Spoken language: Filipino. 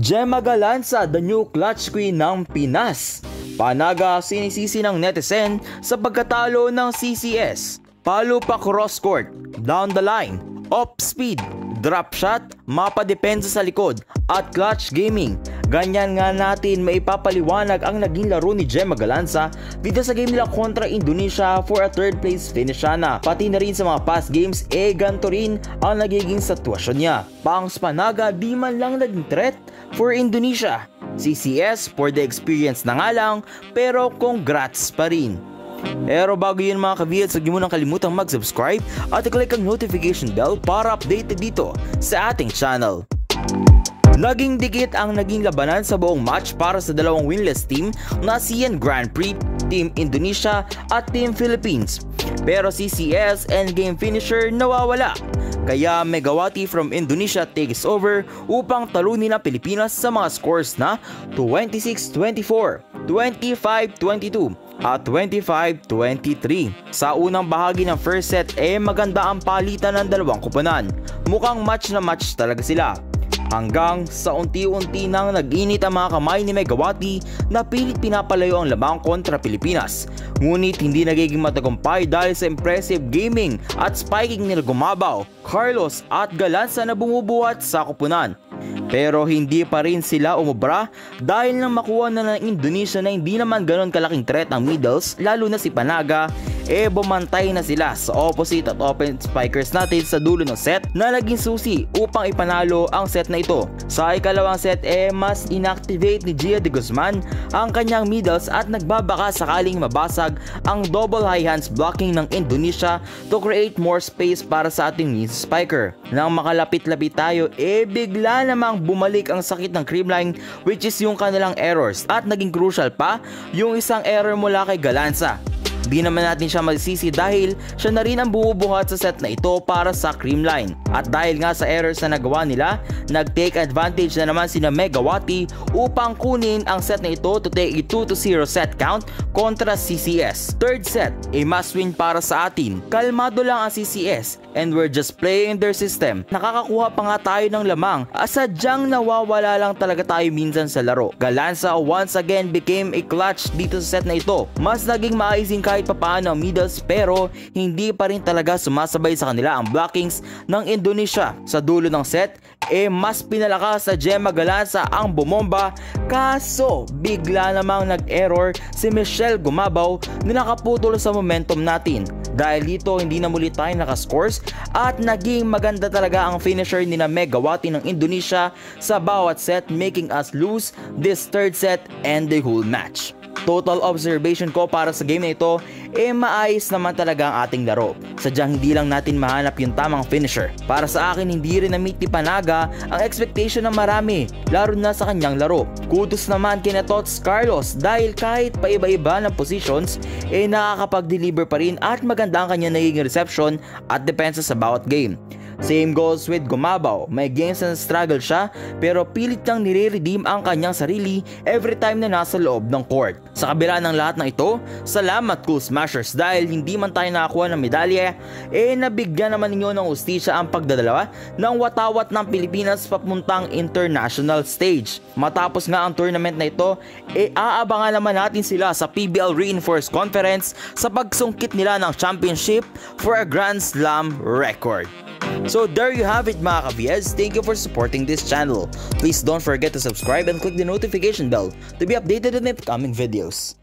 Jema Galanza, the new clutch queen ng Pinas. Panaga, sinisisi ng netizen sa pagkatalo ng CCS. Palo pa cross court, down the line, off speed, drop shot, mapadepensa sa likod at clutch gaming. Ganyan nga natin maipapaliwanag ang naging laro ni Jema Galanza dito sa game nila kontra Indonesia for a third place finish sana. Pati na rin sa mga past games, ganito rin ang nagiging sitwasyon niya. Pangs Panaga, di man lang naging threat for Indonesia. CCS for the experience na nga lang, pero congrats pa rin. Pero bago yun mga ka-VLs, huwag niyo munang kalimutang mag-subscribe at i-click ang notification bell para updated dito sa ating channel. Laging dikit ang naging labanan sa buong match para sa dalawang winless team na ASEAN Grand Prix, Team Indonesia at Team Philippines. Pero CCS endgame finisher nawawala. Kaya Megawati from Indonesia takes over upang talunin ang Pilipinas sa mga scores na 26-24, 25-22 at 25-23. Sa unang bahagi ng first set maganda ang palitan ng dalawang koponan. Mukhang match na match talaga sila. Hanggang sa unti-unti nang nag-init ang mga kamay ni Megawati na pilit pinapalayo ang labang kontra Pilipinas. Ngunit hindi nagiging matagumpay dahil sa impressive gaming at spiking nila Gumabao, Carlos at Galanza na bumubuhat sa koponan. Pero hindi pa rin sila umubra dahil nang makuha na ng Indonesia na hindi naman ganon kalaking threat ng middles, lalo na si Panaga, bumantay na sila sa opposite at open spikers natin sa dulo ng set na naging susi upang ipanalo ang set na ito. Sa ikalawang set mas inactivate ni Gia De Guzman ang kanyang middles at nagbabaka sakaling mabasag ang double high hands blocking ng Indonesia to create more space para sa ating mid spiker. Nang makalapit-lapit tayo bigla namang bumalik ang sakit ng Creamline, which is yung kanilang errors, at naging crucial pa yung isang error mula kay Galanza. Di naman natin siya masisisi dahil siya na rin ang bumubuhat sa set na ito para sa Creamline. At dahil nga sa errors na nagawa nila, nag-take advantage na naman sina Megawati upang kunin ang set na ito to take a 2-0 set count kontra CCS. Third set, must win para sa atin. Kalmado lang ang CCS and we're just playing their system. Nakakakuha pa nga tayo ng lamang at sadyang nawawala lang talaga tayo minsan sa laro. Galanza once again became a clutch dito sa set na ito. Mas naging maayos kahit papaano ang middles pero hindi pa rin talaga sumasabay sa kanila ang blockings ng Indonesia. Sa dulo ng set, mas pinalakas sa Jema Galanza ang bomomba, kaso bigla namang nag-error si Michelle Gumabao na nakaputol sa momentum natin. Dahil dito hindi na muli tayo nakascores at naging maganda talaga ang finisher ni na Megawati ng Indonesia sa bawat set, making us lose this third set and the whole match. Total observation ko para sa game na ito, maayos naman talaga ang ating laro. Sadyang hindi lang natin mahanap yung tamang finisher. Para sa akin, hindi rin na-meet ni Panaga ang expectation ng marami, laro na sa kanyang laro. Kudos naman kina Tots Carlos dahil kahit paiba-iba ng positions, nakakapag-deliver pa rin at maganda ang kanyang naging reception at depensa sa bawat game. Same goes with Gumabao, may games na struggle siya pero pilit niyang nire-redeem ang kanyang sarili every time na nasa loob ng court. Sa kabila ng lahat ng ito, salamat Cool Smashers dahil hindi man tayo nakakuha ng medalya, nabigyan naman ninyo ng ustisya ang pagdadalawa ng watawat ng Pilipinas papuntang international stage. Matapos nga ang tournament na ito, aabangan naman natin sila sa PBL Reinforced Conference sa pagsungkit nila ng championship for a Grand Slam record. So there you have it mga ka-VLs, thank you for supporting this channel. Please don't forget to subscribe and click the notification bell to be updated on the upcoming videos.